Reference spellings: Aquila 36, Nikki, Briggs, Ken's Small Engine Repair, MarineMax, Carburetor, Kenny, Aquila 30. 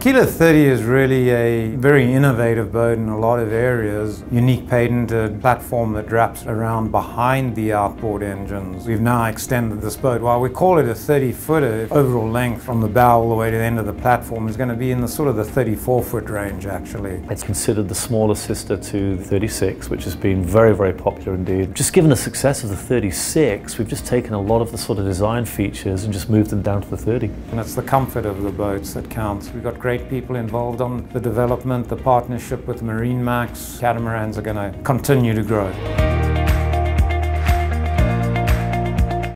Aquila 30 is really a very innovative boat in a lot of areas. Unique patented platform that wraps around behind the outboard engines. We've now extended this boat. While we call it a 30-footer, overall length from the bow all the way to the end of the platform is going to be in the sort of the 34-foot range actually. It's considered the smaller sister to the 36, which has been very, very popular indeed. Just given the success of the 36, we've just taken a lot of the sort of design features and just moved them down to the 30. And it's the comfort of the boats that counts. We've got great people involved on the development, the partnership with MarineMax. Catamarans are going to continue to grow.